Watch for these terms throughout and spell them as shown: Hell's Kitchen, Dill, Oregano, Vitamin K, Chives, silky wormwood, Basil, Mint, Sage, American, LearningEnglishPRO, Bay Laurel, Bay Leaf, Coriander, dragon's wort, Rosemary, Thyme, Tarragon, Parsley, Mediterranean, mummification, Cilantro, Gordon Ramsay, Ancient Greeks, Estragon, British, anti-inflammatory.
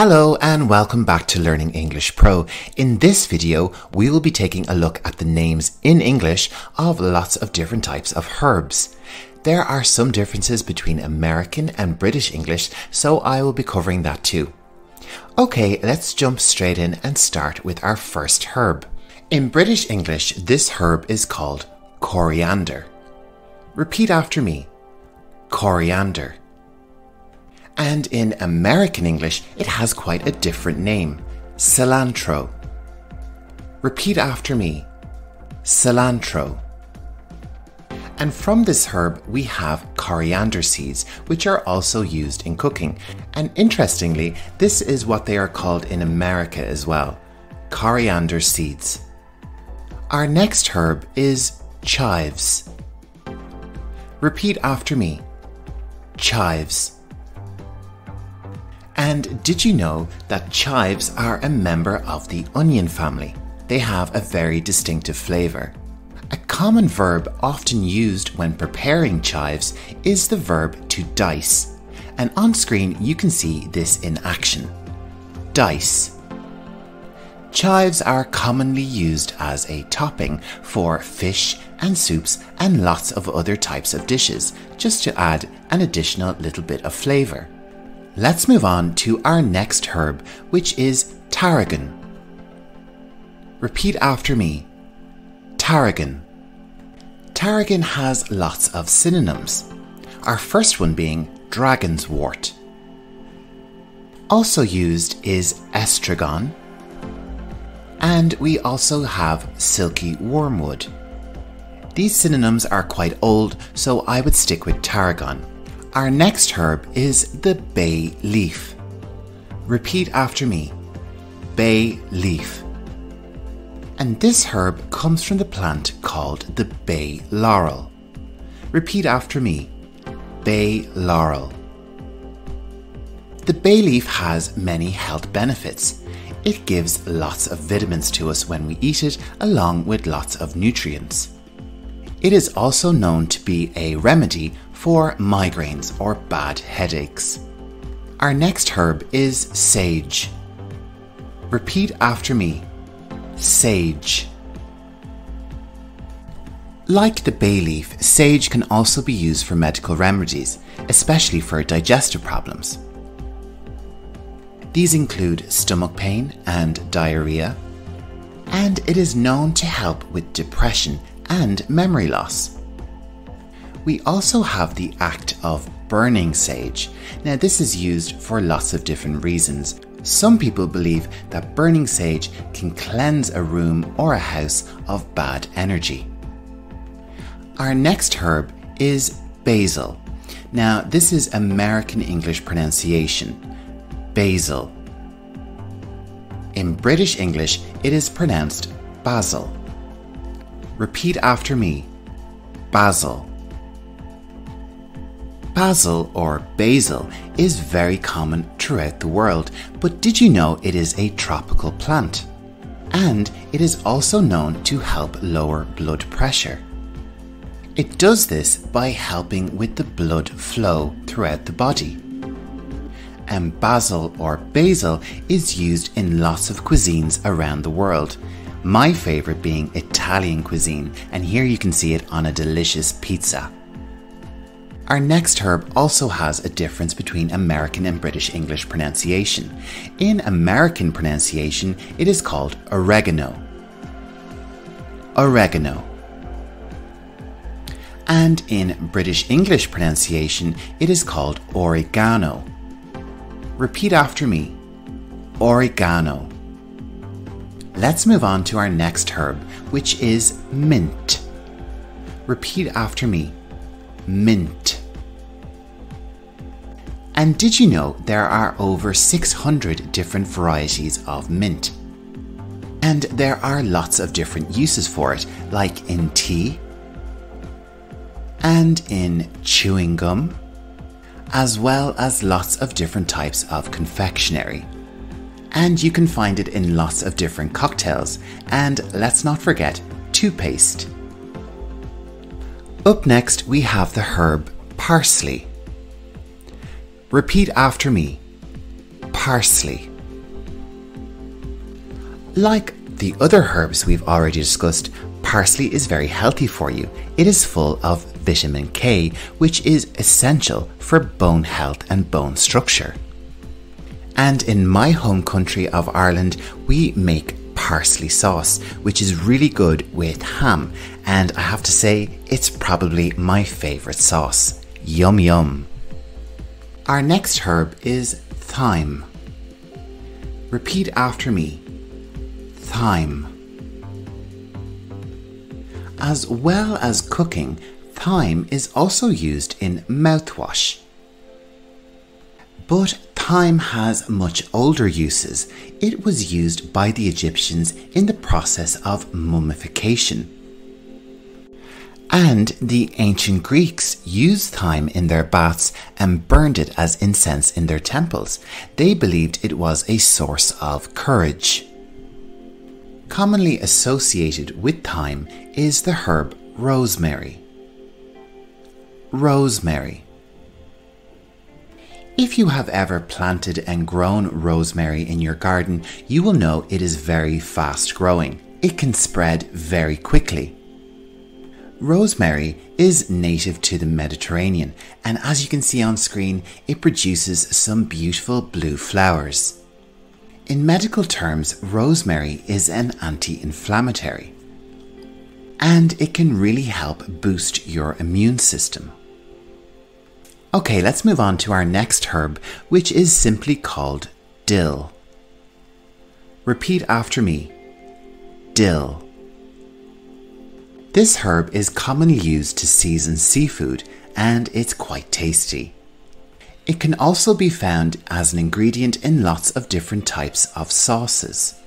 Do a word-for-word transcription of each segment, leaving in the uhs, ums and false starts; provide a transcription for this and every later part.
Hello and welcome back to Learning English Pro. In this video, we will be taking a look at the names in English of lots of different types of herbs. There are some differences between American and British English, so I will be covering that too. Okay, let's jump straight in and start with our first herb. In British English, this herb is called coriander. Repeat after me. Coriander. And in American English, it has quite a different name, cilantro. Repeat after me, cilantro. And from this herb, we have coriander seeds, which are also used in cooking. And interestingly, this is what they are called in America as well, coriander seeds. Our next herb is chives. Repeat after me, chives. And did you know that chives are a member of the onion family? They have a very distinctive flavour. A common verb often used when preparing chives is the verb to dice. And on screen you can see this in action. Dice. Chives are commonly used as a topping for fish and soups and lots of other types of dishes, just to add an additional little bit of flavour. Let's move on to our next herb, which is tarragon. Repeat after me, tarragon. Tarragon has lots of synonyms, our first one being dragon's wort. Also used is estragon, and we also have silky wormwood. These synonyms are quite old, so I would stick with tarragon. Our next herb is the bay leaf. Repeat after me, bay leaf. And this herb comes from the plant called the bay laurel. Repeat after me, bay laurel. The bay leaf has many health benefits. It gives lots of vitamins to us when we eat it, along with lots of nutrients. It is also known to be a remedy for migraines or bad headaches. Our next herb is sage. Repeat after me, sage. Like the bay leaf, sage can also be used for medical remedies, especially for digestive problems. These include stomach pain and diarrhea, and it is known to help with depression and memory loss. We also have the act of burning sage. Now, this is used for lots of different reasons. Some people believe that burning sage can cleanse a room or a house of bad energy. Our next herb is basil. Now, this is American English pronunciation, basil. In British English, it is pronounced basil. Repeat after me, basil. Basil or basil is very common throughout the world, but did you know it is a tropical plant? And it is also known to help lower blood pressure. It does this by helping with the blood flow throughout the body. And basil or basil is used in lots of cuisines around the world. My favourite being Italian cuisine, and here you can see it on a delicious pizza. Our next herb also has a difference between American and British English pronunciation. In American pronunciation, it is called oregano. Oregano. And in British English pronunciation, it is called oregano. Repeat after me, oregano. Let's move on to our next herb, which is mint. Repeat after me, mint. And did you know there are over six hundred different varieties of mint? And there are lots of different uses for it, like in tea and in chewing gum, as well as lots of different types of confectionery. And you can find it in lots of different cocktails, and let's not forget toothpaste. Up next, we have the herb parsley. Repeat after me, parsley. Like the other herbs we've already discussed, parsley is very healthy for you. It is full of vitamin K, which is essential for bone health and bone structure. And in my home country of Ireland, we make parsley sauce, which is really good with ham. And I have to say, it's probably my favorite sauce. Yum yum. Our next herb is thyme. Repeat after me. Thyme. As well as cooking, thyme is also used in mouthwash. But thyme has much older uses. It was used by the Egyptians in the process of mummification. And the ancient Greeks used thyme in their baths and burned it as incense in their temples. They believed it was a source of courage. Commonly associated with thyme is the herb rosemary. Rosemary. If you have ever planted and grown rosemary in your garden, you will know it is very fast growing. It can spread very quickly. Rosemary is native to the Mediterranean, and as you can see on screen, it produces some beautiful blue flowers. In medical terms, rosemary is an anti-inflammatory, and it can really help boost your immune system. Okay, let's move on to our next herb, which is simply called dill. Repeat after me. Dill. This herb is commonly used to season seafood, and it's quite tasty. It can also be found as an ingredient in lots of different types of sauces.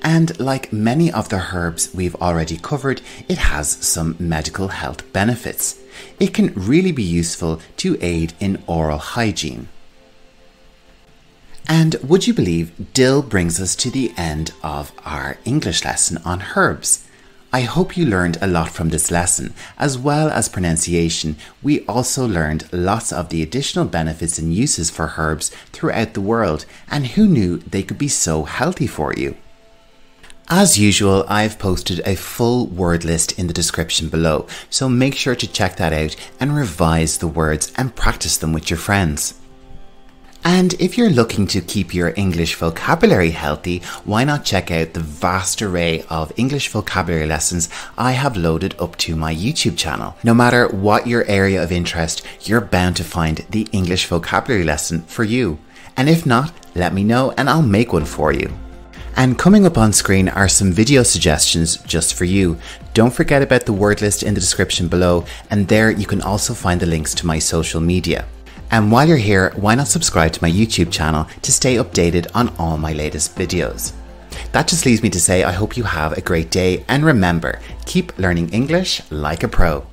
And like many of the herbs we've already covered, it has some medical health benefits. It can really be useful to aid in oral hygiene. And would you believe, dill brings us to the end of our English lesson on herbs. I hope you learned a lot from this lesson. As well as pronunciation, we also learned lots of the additional benefits and uses for herbs throughout the world, and who knew they could be so healthy for you? As usual, I've posted a full word list in the description below, so make sure to check that out and revise the words and practice them with your friends. And if you're looking to keep your English vocabulary healthy, why not check out the vast array of English vocabulary lessons I have loaded up to my YouTube channel. No matter what your area of interest, you're bound to find the English vocabulary lesson for you. And if not, let me know and I'll make one for you. And coming up on screen are some video suggestions just for you. Don't forget about the word list in the description below, and there you can also find the links to my social media. And while you're here, why not subscribe to my YouTube channel to stay updated on all my latest videos. That just leaves me to say I hope you have a great day, and remember, keep learning English like a pro.